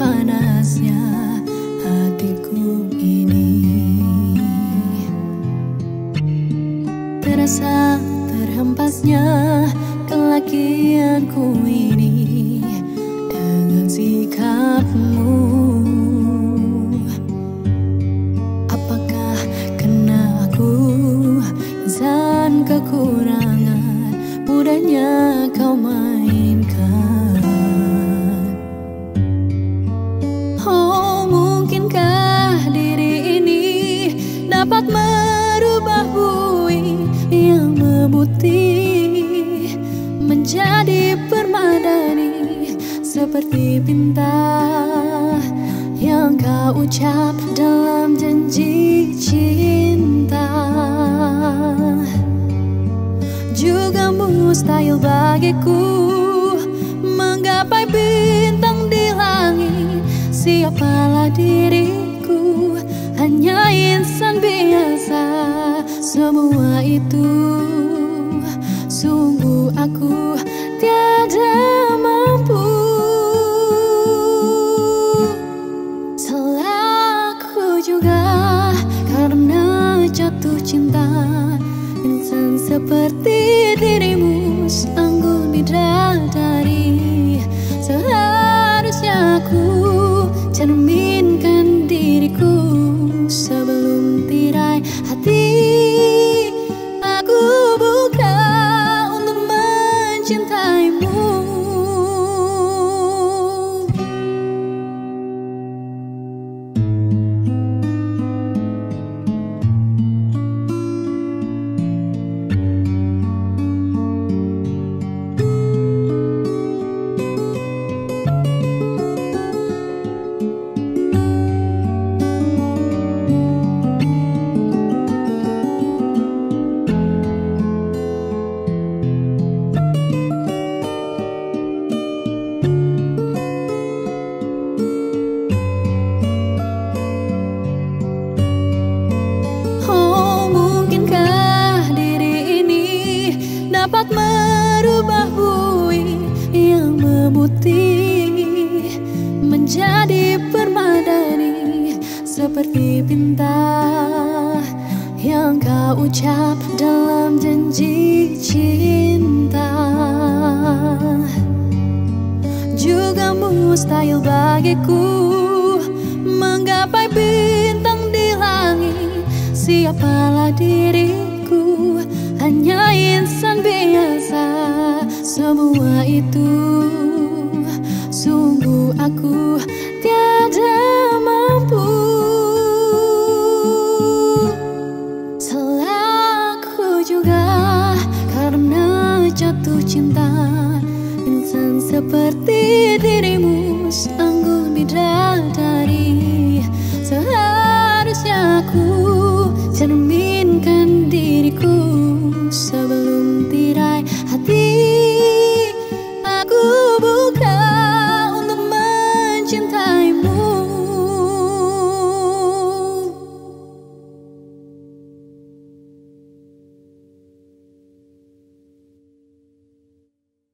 panasnya hatiku ini. Terasa terhempasnya kelakianku ini dengan sikapmu. Apakah kena aku insan kekurangan, mudahnya kau mainkan? Oh, mungkinkah diri ini dapat merubah buih yang memutih menjadi permadani, seperti pinta yang kau ucap dalam janji cinta. Juga mustahil bagiku menggapai bintang di langit. Siapalah diriku, hanya insan biasa. Semua itu sungguh aku tiada mampu. Salahku juga karena jatuh cinta. Insan seperti dirimu seanggun bidadari. Seharusnya aku cerminkan diriku sebelum tirai hati aku buka untuk mencintaimu. Dapat merubah buih yang memutih menjadi permadani, seperti pinta yang kau ucap dalam janji cinta. Juga mustahil bagiku menggapai bintang di langit. Siapalah diriku, hanya insan biasa. Semua itu sungguh aku tiada mampu. Salahku juga karena jatuh cinta. Insan seperti